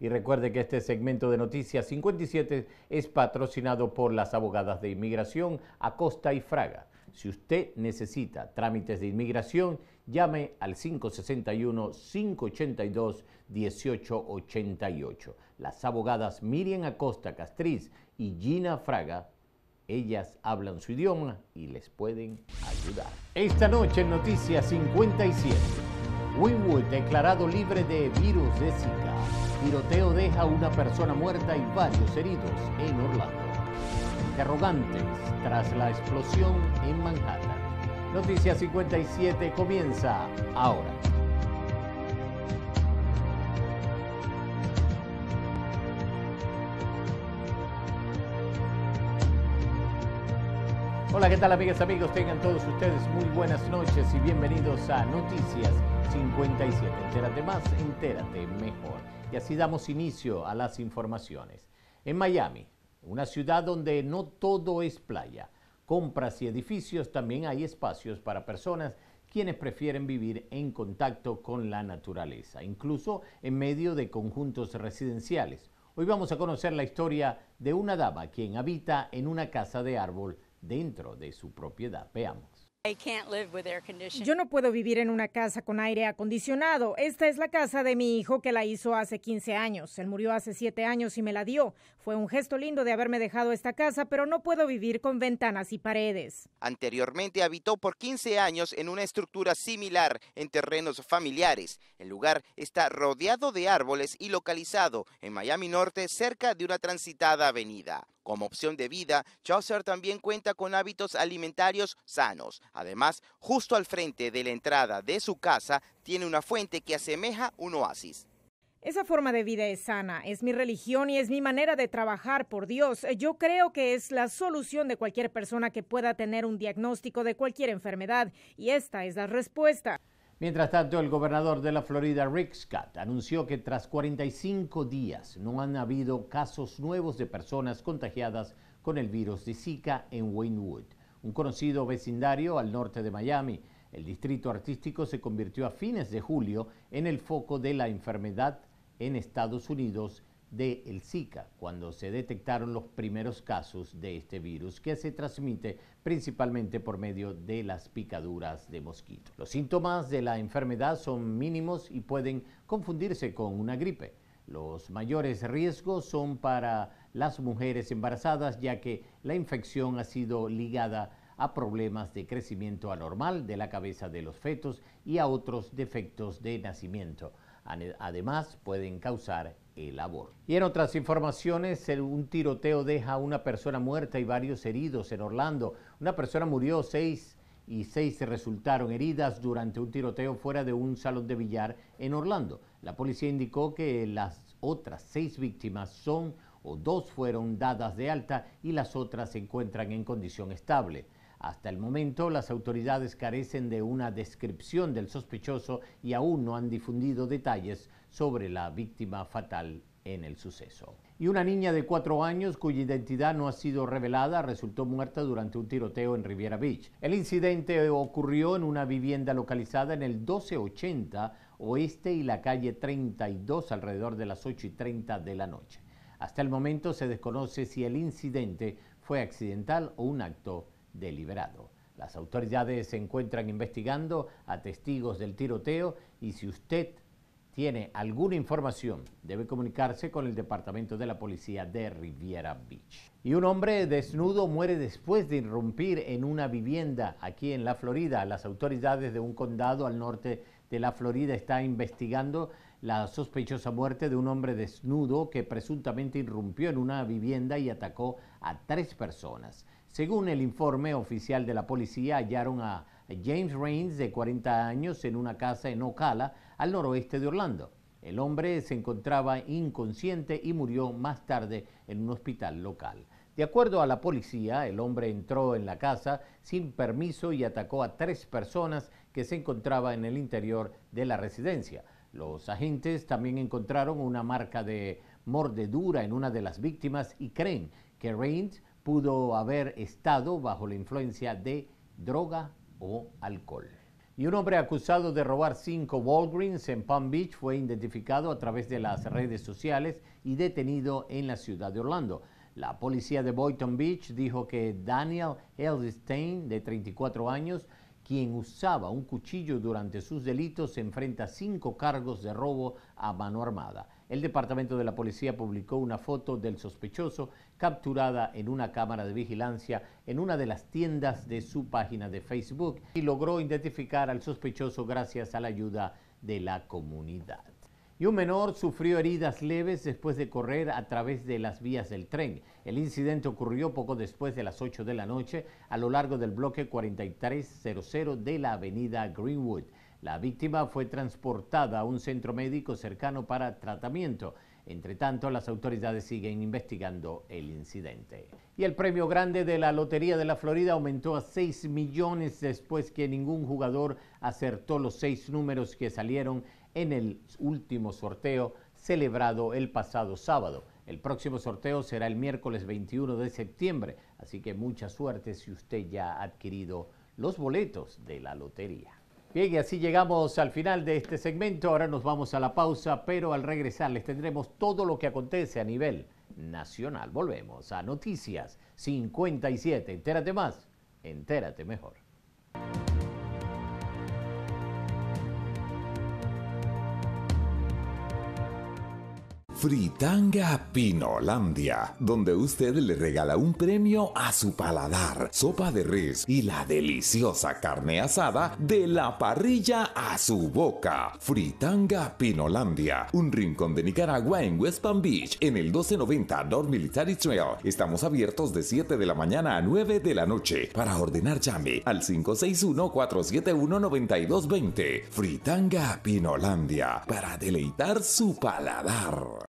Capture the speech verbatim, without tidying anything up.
Y recuerde que este segmento de Noticias cincuenta y siete es patrocinado por las abogadas de inmigración Acosta y Fraga. Si usted necesita trámites de inmigración, llame al cinco sesenta y uno, cinco ochenta y dos, dieciocho ochenta y ocho. Las abogadas Miriam Acosta Castriz y Gina Fraga, ellas hablan su idioma y les pueden ayudar. Esta noche en Noticias cincuenta y siete, Wynwood declarado libre de virus de Zika. Tiroteo deja a una persona muerta y varios heridos en Orlando. Interrogantes tras la explosión en Manhattan. Noticias cincuenta y siete comienza ahora. Hola, ¿qué tal, amigas, amigos? Tengan todos ustedes muy buenas noches y bienvenidos a Noticias cincuenta y siete. Entérate más, entérate mejor. Y así damos inicio a las informaciones. En Miami, una ciudad donde no todo es playa, compras y edificios, también hay espacios para personas quienes prefieren vivir en contacto con la naturaleza, incluso en medio de conjuntos residenciales. Hoy vamos a conocer la historia de una dama quien habita en una casa de árbol dentro de su propiedad. Veamos. Yo no puedo vivir en una casa con aire acondicionado. Esta es la casa de mi hijo que la hizo hace quince años. Él murió hace siete años y me la dio. Fue un gesto lindo de haberme dejado esta casa, pero no puedo vivir con ventanas y paredes. Anteriormente habitó por quince años en una estructura similar en terrenos familiares. El lugar está rodeado de árboles y localizado en Miami Norte, cerca de una transitada avenida. Como opción de vida, Chaucer también cuenta con hábitos alimentarios sanos. Además, justo al frente de la entrada de su casa, tiene una fuente que asemeja un oasis. Esa forma de vida es sana, es mi religión y es mi manera de trabajar por Dios. Yo creo que es la solución de cualquier persona que pueda tener un diagnóstico de cualquier enfermedad, y esta es la respuesta. Mientras tanto, el gobernador de la Florida, Rick Scott, anunció que tras cuarenta y cinco días no han habido casos nuevos de personas contagiadas con el virus de Zika en Wynwood, un conocido vecindario al norte de Miami. El distrito artístico se convirtió a fines de julio en el foco de la enfermedad en Estados Unidos del Zika, cuando se detectaron los primeros casos de este virus, que se transmite principalmente por medio de las picaduras de mosquito. Los síntomas de la enfermedad son mínimos y pueden confundirse con una gripe. Los mayores riesgos son para las mujeres embarazadas, ya que la infección ha sido ligada a problemas de crecimiento anormal de la cabeza de los fetos y a otros defectos de nacimiento. Además, pueden causar el aborto. Y en otras informaciones, un tiroteo deja a una persona muerta y varios heridos en Orlando. Una persona murió, seis y seis resultaron heridas durante un tiroteo fuera de un salón de billar en Orlando. La policía indicó que las otras seis víctimas son, o dos fueron dadas de alta y las otras se encuentran en condición estable. Hasta el momento, las autoridades carecen de una descripción del sospechoso y aún no han difundido detalles sobre la víctima fatal en el suceso. Y una niña de cuatro años, cuya identidad no ha sido revelada, resultó muerta durante un tiroteo en Riviera Beach. El incidente ocurrió en una vivienda localizada en el doce ochenta Oeste y la calle treinta y dos alrededor de las ocho y treinta de la noche. Hasta el momento se desconoce si el incidente fue accidental o un acto deliberado. Las autoridades se encuentran investigando a testigos del tiroteo y si usted tiene alguna información, debe comunicarse con el Departamento de la Policía de Riviera Beach. Y un hombre desnudo muere después de irrumpir en una vivienda aquí en la Florida. Las autoridades de un condado al norte de la Florida están investigando la sospechosa muerte de un hombre desnudo que presuntamente irrumpió en una vivienda y atacó a tres personas. Según el informe oficial de la policía, hallaron a James Reigns, de cuarenta años, en una casa en Ocala, al noroeste de Orlando. El hombre se encontraba inconsciente y murió más tarde en un hospital local. De acuerdo a la policía, el hombre entró en la casa sin permiso y atacó a tres personas que se encontraban en el interior de la residencia. Los agentes también encontraron una marca de mordedura en una de las víctimas y creen que Reigns pudo haber estado bajo la influencia de droga o alcohol. Y un hombre acusado de robar cinco Walgreens en Palm Beach fue identificado a través de las redes sociales y detenido en la ciudad de Orlando. La policía de Boynton Beach dijo que Daniel Elstein, de treinta y cuatro años, quien usaba un cuchillo durante sus delitos, se enfrenta a cinco cargos de robo a mano armada. El departamento de la policía publicó una foto del sospechoso capturada en una cámara de vigilancia en una de las tiendas de su página de Facebook y logró identificar al sospechoso gracias a la ayuda de la comunidad. Y un menor sufrió heridas leves después de correr a través de las vías del tren. El incidente ocurrió poco después de las ocho de la noche a lo largo del bloque cuarenta y tres cero cero de la avenida Greenwood. La víctima fue transportada a un centro médico cercano para tratamiento. Entre tanto, las autoridades siguen investigando el incidente. Y el premio grande de la Lotería de la Florida aumentó a seis millones después que ningún jugador acertó los seis números que salieron en el último sorteo celebrado el pasado sábado. El próximo sorteo será el miércoles veintiuno de septiembre, así que mucha suerte si usted ya ha adquirido los boletos de la lotería. Bien, y así llegamos al final de este segmento. Ahora nos vamos a la pausa, pero al regresar les tendremos todo lo que acontece a nivel nacional. Volvemos a Noticias cincuenta y siete. Entérate más, entérate mejor. Fritanga Pinolandia, donde usted le regala un premio a su paladar, sopa de res y la deliciosa carne asada de la parrilla a su boca. Fritanga Pinolandia, un rincón de Nicaragua en West Palm Beach, en el doce noventa North Military Trail. Estamos abiertos de siete de la mañana a nueve de la noche. Para ordenar llame al cinco seis uno, cuatro siete uno, nueve dos dos cero. Fritanga Pinolandia, para deleitar su paladar.